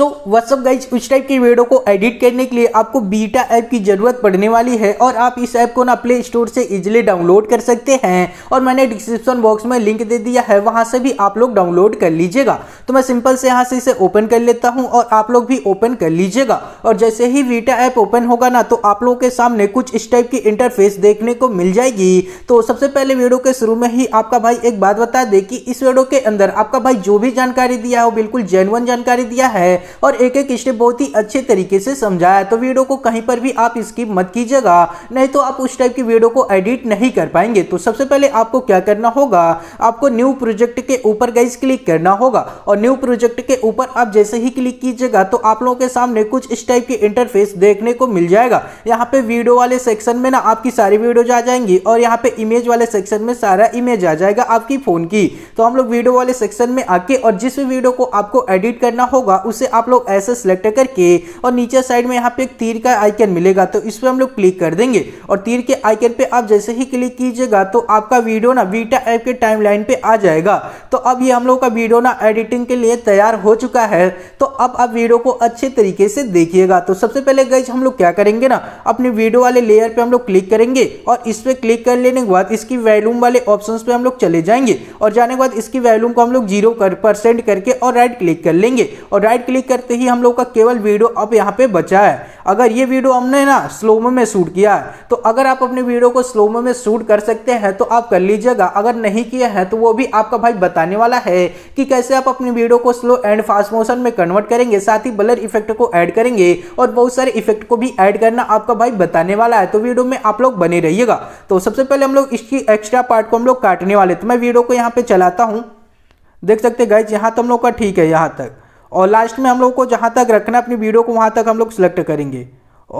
सो what's up guys, उस type की video को एडिट करने के लिए आपको बीटा ऐप की ज़रूरत पड़ने वाली है और आप इस ऐप को ना प्ले स्टोर से इजीली डाउनलोड कर सकते हैं और मैंने डिस्क्रिप्शन बॉक्स में लिंक दे दिया है, वहाँ से भी आप लोग डाउनलोड कर लीजिएगा। तो मैं सिंपल से यहाँ से इसे ओपन कर लेता हूँ और आप लोग भी ओपन कर लीजिएगा। और जैसे ही वीटा ऐप ओपन होगा ना तो आप लोगों के सामने कुछ इस टाइप की इंटरफेस देखने को मिल जाएगी। तो सबसे पहले वीडियो के शुरू में ही आपका भाई एक बात बता दे कि इस वीडियो के अंदर आपका भाई जो भी जानकारी दिया है वो बिल्कुल जेन्युइन जानकारी दिया है और एक एक स्टेप बहुत ही अच्छे तरीके से समझाया है। तो वीडियो को कहीं पर भी आप स्किप मत कीजिएगा, नहीं तो आप उस टाइप की वीडियो को एडिट नहीं कर पाएंगे। तो सबसे पहले आपको क्या करना होगा, आपको न्यू प्रोजेक्ट के ऊपर गाइस क्लिक करना होगा और न्यू प्रोजेक्ट के ऊपर आप जैसे ही क्लिक कीजिएगा तो आप लोगों के सामने कुछ इस टाइप की इंटरफेस देखने को मिल जाएगा। यहाँ पे वीडियो वाले सेक्शन में ना आपकी सारी वीडियोज आ जाएंगी और यहाँ पे इमेज वाले सेक्शन में सारा इमेज आ जाएगा आपकी फोन की। तो हम लोग वीडियो वाले सेक्शन में आके और जिस वीडियो को आपको एडिट करना होगा उसे आप लोग ऐसे सिलेक्ट करके और नीचे साइड में यहाँ पे एक तीर का आइकन मिलेगा तो इस पर हम लोग क्लिक कर देंगे और तीर के आइकन पे आप जैसे ही क्लिक कीजिएगा तो आपका वीडियो ना वीटा ऐप के टाइमलाइन पे आ जाएगा। तो अब ये हम लोग का वीडियो ना एडिटिंग के लिए तैयार हो चुका है। तो अब आप वीडियो को अच्छे तरीके से देखिएगा। तो सबसे पहले गाइस हम लोग क्या करेंगे ना, अपने वीडियो वाले लेयर पे हम लोग क्लिक करेंगे और इस पर क्लिक कर लेने के बाद इसकी वॉल्यूम वाले ऑप्शन पे हम लोग चले जाएंगे और जाने के बाद इसकी वॉल्यूम को हम लोग 0% करके और राइट क्लिक कर लेंगे और राइट क्लिक करते ही हम लोग का केवल वीडियो अब यहाँ पे बचा है। अगर ये वीडियो हमने ना स्लोमो में शूट किया है तो अगर आप अपने वीडियो को स्लोमो में शूट कर सकते हैं तो आप कर लीजिएगा, अगर नहीं किया है तो वो भी आपका भाई बताने वाला है कि कैसे आप अपनी वीडियो को स्लो एंड फास्ट मोशन में कन्वर्ट करेंगे, साथ ही ब्लर इफेक्ट को ऐड करेंगे और बहुत सारे इफेक्ट को भी ऐड करना आपका भाई बताने वाला है। तो वीडियो में आप लोग बने रहिएगा। तो सबसे पहले हम लोग इसकी एक्स्ट्रा पार्ट को हम लोग काटने वाले, तो मैं वीडियो को यहाँ पे चलाता हूँ, देख सकते हैं गाइज यहाँ तो हम लोग का ठीक है यहाँ तक और लास्ट में हम लोग को जहाँ तक रखना अपनी वीडियो को वहाँ तक हम लोग सिलेक्ट करेंगे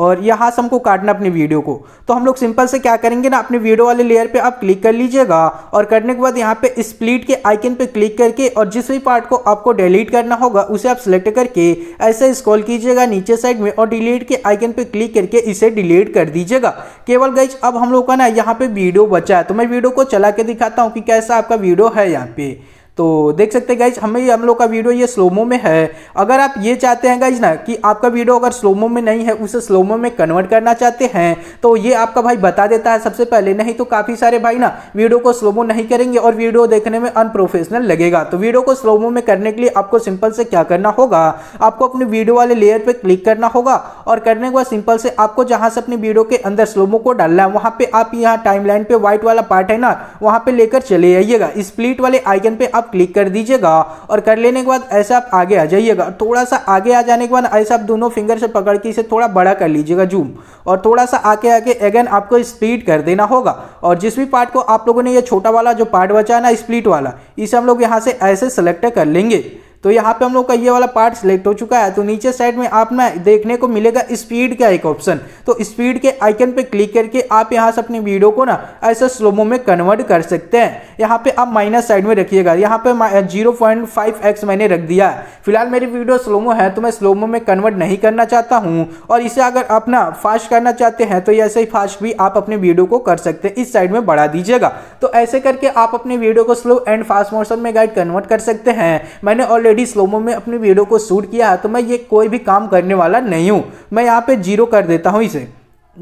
और यहाँ से हमको काटना अपनी वीडियो को। तो हम लोग सिंपल से क्या करेंगे ना, अपने वीडियो वाले लेयर पे आप क्लिक कर लीजिएगा और करने के बाद यहाँ पे स्प्लिट के आइकन पे क्लिक करके और जिस भी पार्ट को आपको डिलीट करना होगा उसे आप सिलेक्ट करके ऐसे स्क्रॉल कीजिएगा नीचे साइड में और डिलीट के आइकन पे क्लिक करके इसे डिलीट कर दीजिएगा। केवल गाइस अब हम लोग का ना यहाँ पे वीडियो बचा है तो मैं वीडियो को चला के दिखाता हूँ कि कैसा आपका वीडियो है यहाँ पे। तो देख सकते हैं गाइज हम लोग का वीडियो ये स्लोमो में है। अगर आप ये चाहते हैं गाइज ना कि आपका वीडियो अगर स्लोमो में नहीं है उसे स्लोमो में कन्वर्ट करना चाहते हैं तो ये आपका भाई बता देता है सबसे पहले, नहीं तो काफ़ी सारे भाई ना वीडियो को स्लोमो नहीं करेंगे और वीडियो देखने में अनप्रोफेशनल लगेगा। तो वीडियो को स्लोमो में करने के लिए आपको सिंपल से क्या करना होगा, आपको अपने वीडियो वाले लेयर पर क्लिक करना होगा और करने के बाद सिंपल से आपको जहाँ से अपनी वीडियो के अंदर स्लोमो को डालना है वहाँ पर आप यहाँ टाइमलाइन पे व्हाइट वाला पार्ट है ना वहाँ पर लेकर चले आइएगा, स्प्लिट वाले आइकन पर आप क्लिक कर दीजिएगा और कर लेने के बाद ऐसे आप आगे आ जाइएगा। थोड़ा सा आगे आ जाने के बाद ऐसे आप दोनों फिंगर से पकड़ के इसे थोड़ा बड़ा कर लीजिएगा जूम और थोड़ा सा आगे आके अगेन आपको स्प्लिट कर देना होगा और जिस भी पार्ट को आप लोगों ने ये छोटा वाला जो पार्ट बचा है ना स्प्लिट वाला, इसे हम लोग यहाँ से ऐसे सेलेक्ट कर लेंगे। तो यहाँ पे हम लोग का ये वाला पार्ट सिलेक्ट हो चुका है। तो नीचे साइड में आप ना देखने को मिलेगा स्पीड का एक ऑप्शन, तो स्पीड के आइकन पे क्लिक करके आप यहाँ से अपनी वीडियो को ना ऐसे स्लोमो में कन्वर्ट कर सकते हैं। यहाँ पे आप माइनस साइड में रखिएगा, यहाँ पे 0.5x मैंने रख दिया है। फिलहाल मेरी वीडियो स्लोमो है तो मैं स्लोमो में कन्वर्ट नहीं करना चाहता हूँ और इसे अगर आप ना फास्ट करना चाहते हैं तो ऐसे ही फास्ट भी आप अपने वीडियो को कर सकते हैं, इस साइड में बढ़ा दीजिएगा। तो ऐसे करके आप अपने वीडियो को स्लो एंड फास्ट मोशन में गाइड कन्वर्ट कर सकते हैं। मैंने ऑलरेडी स्लोमो में अपनी वीडियो को शूट किया है तो मैं ये कोई भी काम करने वाला नहीं हूँ। मैं यहाँ पे 0 कर देता हूँ इसे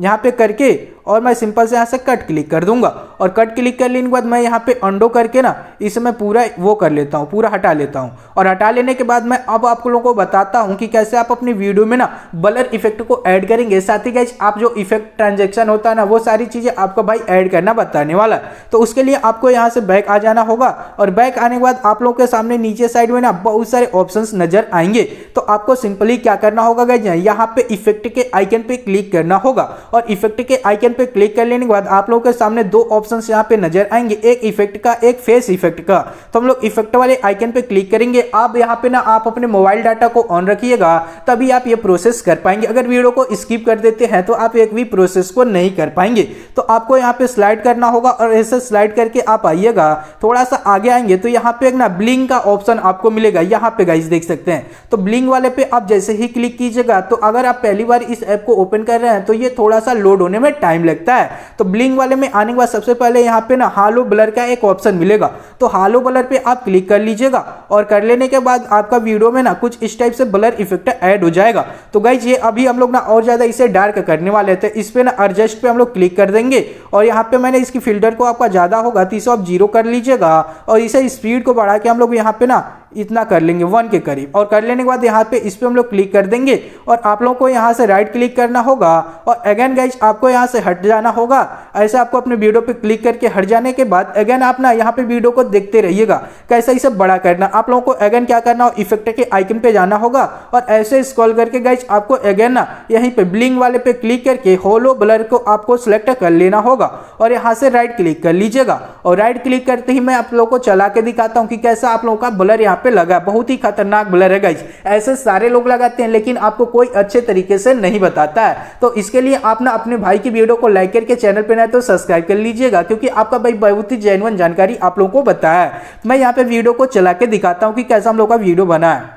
यहाँ पे करके और मैं सिंपल से यहाँ से कट क्लिक कर दूंगा और कट क्लिक कर लेने के बाद मैं यहाँ पे अंडो करके ना इसे मैं पूरा वो कर लेता हूँ, पूरा हटा लेता हूँ और हटा लेने के बाद मैं अब आप लोगों को बताता हूँ कि कैसे आप अपनी वीडियो में ना ब्लर इफेक्ट को ऐड करेंगे, साथ ही गाइस आप जो इफेक्ट ट्रांजेक्शन होता है ना वो सारी चीज़ें आपका भाई ऐड करना बताने वाला है। तो उसके लिए आपको यहाँ से बैक आ जाना होगा और बैक आने के बाद आप लोगों के सामने नीचे साइड में ना बहुत सारे ऑप्शन नज़र आएंगे। तो आपको सिंपली क्या करना होगा गाइस, यहाँ पे इफेक्ट के आइकन पे क्लिक करना होगा और इफेक्ट के आइकन पे क्लिक कर लेने के बाद आप लोगों के सामने दो ऑप्शंस यहाँ पे नजर आएंगे, एक इफेक्ट का एक फेस इफेक्ट का। तो हम लोग इफेक्ट वाले आइकन पे क्लिक करेंगे। अब यहाँ पे ना आप अपने मोबाइल डाटा को ऑन रखिएगा तभी आप ये प्रोसेस कर पाएंगे, अगर वीडियो को स्किप कर देते हैं तो आप एक भी प्रोसेस को नहीं कर पाएंगे। तो आपको यहाँ पे स्लाइड करना होगा और ऐसे स्लाइड करके आप आइएगा, थोड़ा सा आगे आएंगे तो यहाँ पे एक ना ब्लिंग का ऑप्शन आपको मिलेगा, यहाँ पे गाइस देख सकते हैं। तो ब्लिंग वाले पे आप जैसे ही क्लिक कीजिएगा तो अगर आप पहली बार इस ऐप को ओपन कर रहे हैं तो ये थोड़ा सा लोड होने में टाइम लगता है। तो ब्लिंक वाले में आने के बाद सबसे पहले यहाँ पे ना हालो ब्लर का एक ऑप्शन मिलेगा, तो हालो ब्लर पे आप क्लिक कर लीजिएगा और कर लेने के बाद आपका वीडियो में ना कुछ इस टाइप से ब्लर इफेक्ट ऐड हो जाएगा। तो गाइज ये अभी हम लोग ना और ज़्यादा इसे डार्क करने वाले थे, इस पर ना एडजस्ट पे हम लोग क्लिक कर देंगे और यहाँ पे मैंने इसकी फिल्टर को आपका ज़्यादा होगा तो इसे आप 0 कर लीजिएगा और इसे स्पीड को बढ़ा के हम लोग यहाँ पे ना इतना कर लेंगे 1 के करीब। और कर लेने के बाद यहाँ पे इस पर हम लोग क्लिक कर देंगे और आप लोगों को यहाँ से राइट क्लिक करना होगा और अगेन गाइज आपको यहाँ से हट जाना होगा। ऐसे आपको अपने वीडियो पे क्लिक करके हट जाने के बाद अगेन आप ना यहाँ पे वीडियो को देखते रहिएगा कैसे इसे बड़ा करना। आप लोगों को अगेन क्या करना हो, इफेक्ट के आइकन पे जाना होगा और ऐसे स्क्रॉल करके गाइज आपको अगेन ना यहीं पे ब्लिंक वाले पे क्लिक करके होलो ब्लर को आपको सिलेक्ट कर लेना होगा और यहाँ से राइट क्लिक कर लीजिएगा। और राइट क्लिक करते ही मैं आप लोगों को चला के दिखाता हूँ कि कैसा आप लोगों का ब्लर यहाँ पे लगा। बहुत ही खतरनाक ब्लर है गाइज, ऐसे सारे लोग लगाते हैं लेकिन आपको कोई अच्छे तरीके से नहीं बताता है। तो इसके लिए आप ना अपने भाई की वीडियो को लाइक करके चैनल पे ना तो सब्सक्राइब कर लीजिएगा, क्योंकि आपका भाई बहुत ही जेन्युइन जानकारी आप लोगों को बताया है। मैं यहाँ पे वीडियो को चला के दिखाता हूँ कि कैसा हम लोग का वीडियो बना है।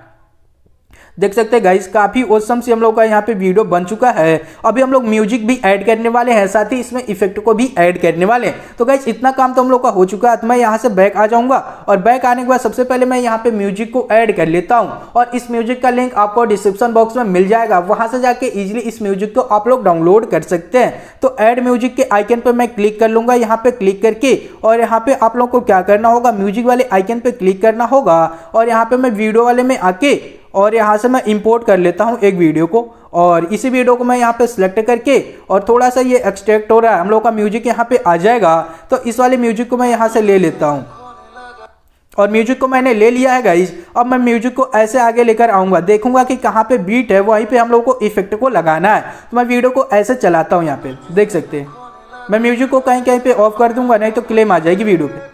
देख सकते हैं गाइज काफ़ी औसम से हम लोग का यहाँ पे वीडियो बन चुका है। अभी हम लोग म्यूजिक भी ऐड करने वाले हैं, साथ ही इसमें इफेक्ट को भी ऐड करने वाले हैं। तो गाइज इतना काम तो हम लोग का हो चुका है। तो मैं यहाँ से बैक आ जाऊँगा और बैक आने के बाद सबसे पहले मैं यहाँ पे म्यूजिक को ऐड कर लेता हूँ और इस म्यूजिक का लिंक आपको डिस्क्रिप्शन बॉक्स में मिल जाएगा, वहाँ से जाके ईजिली इस म्यूजिक को आप लोग डाउनलोड कर सकते हैं। तो ऐड म्यूजिक के आइकन पर मैं क्लिक कर लूँगा यहाँ पर क्लिक करके, और यहाँ पर आप लोग को क्या करना होगा, म्यूजिक वाले आइकन पर क्लिक करना होगा और यहाँ पर मैं वीडियो वाले में आके और यहाँ से मैं इंपोर्ट कर लेता हूँ एक वीडियो को और इसी वीडियो को मैं यहाँ पे सिलेक्ट करके और थोड़ा सा ये एक्सट्रैक्ट हो रहा है, हम लोग का म्यूजिक यहाँ पे आ जाएगा। तो इस वाले म्यूजिक को मैं यहाँ से ले लेता हूँ और म्यूजिक को मैंने ले लिया है गाइज। अब मैं म्यूजिक को ऐसे आगे लेकर आऊँगा, देखूंगा कि कहाँ पे बीट है वहीं पे हम लोग को इफेक्ट को लगाना है। तो मैं वीडियो को ऐसे चलाता हूँ, यहाँ पे देख सकते हैं मैं म्यूजिक को कहीं कहीं पे ऑफ कर दूंगा, नहीं तो क्लेम आ जाएगी वीडियो पे।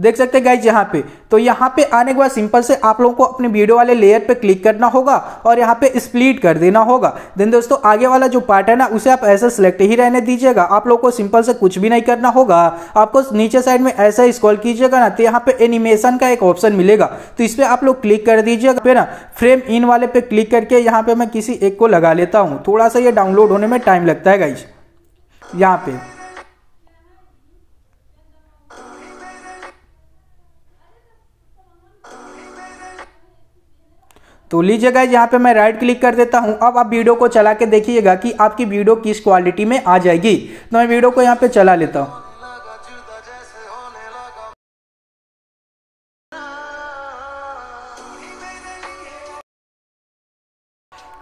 देख सकते हैं गाइज यहाँ पे, तो यहाँ पे आने के बाद सिंपल से आप लोगों को अपने वीडियो वाले लेयर पे क्लिक करना होगा और यहाँ पे स्प्लिट कर देना होगा। देन दोस्तों आगे वाला जो पार्ट है ना उसे आप ऐसे सिलेक्ट ही रहने दीजिएगा, आप लोगों को सिंपल से कुछ भी नहीं करना होगा। आपको नीचे साइड में ऐसा स्क्रॉल कीजिएगा ना तो यहाँ पे एनिमेशन का एक ऑप्शन मिलेगा, तो इस पर आप लोग क्लिक कर दीजिएगा। फिर ना फ्रेम इन वाले पे क्लिक करके यहाँ पे मैं किसी एक को लगा लेता हूँ, थोड़ा सा ये डाउनलोड होने में टाइम लगता है गाइज। यहाँ पे तो लीजिएगा यहाँ पे मैं राइट क्लिक कर देता हूँ। अब आप वीडियो को चला के देखिएगा कि आपकी वीडियो किस क्वालिटी में आ जाएगी। तो मैं वीडियो को यहाँ पे चला लेता हूँ।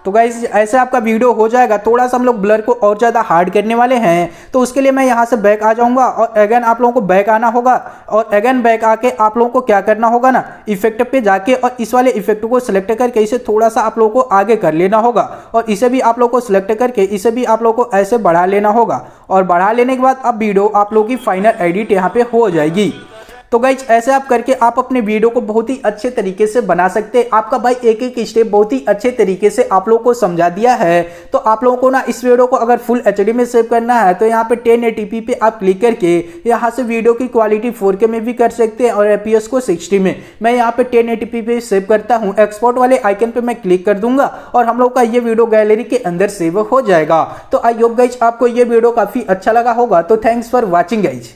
तो गाइज ऐसे आपका वीडियो हो जाएगा। थोड़ा सा हम लोग ब्लर को और ज़्यादा हार्ड करने वाले हैं, तो उसके लिए मैं यहाँ से बैक आ जाऊँगा और अगेन आप लोगों को बैक आना होगा और अगेन बैक आके आप लोगों को क्या करना होगा ना, इफेक्ट पे जाके और इस वाले इफेक्ट को सिलेक्ट करके इसे थोड़ा सा आप लोगों को आगे कर लेना होगा और इसे भी आप लोग को सिलेक्ट करके इसे भी आप लोग को ऐसे बढ़ा लेना होगा। और बढ़ा लेने के बाद अब वीडियो आप लोग की फाइनल एडिट यहाँ पर हो जाएगी। तो गाइज ऐसे आप करके आप अपने वीडियो को बहुत ही अच्छे तरीके से बना सकते हैं। आपका भाई एक एक स्टेप बहुत ही अच्छे तरीके से आप लोगों को समझा दिया है। तो आप लोगों को ना इस वीडियो को अगर फुल एचडी में सेव करना है तो यहाँ पे 1080p पे आप क्लिक करके यहाँ से वीडियो की क्वालिटी 4K में भी कर सकते हैं और FPS को 60 में। मैं यहाँ पे 1080p पे सेव करता हूँ, एक्सपोर्ट वाले आइकन पर मैं क्लिक कर दूंगा और हम लोग का ये वीडियो गैलरी के अंदर सेव हो जाएगा। तो आई होप गाइज आपको ये वीडियो काफ़ी अच्छा लगा होगा। तो थैंक्स फॉर वॉचिंग गाइज।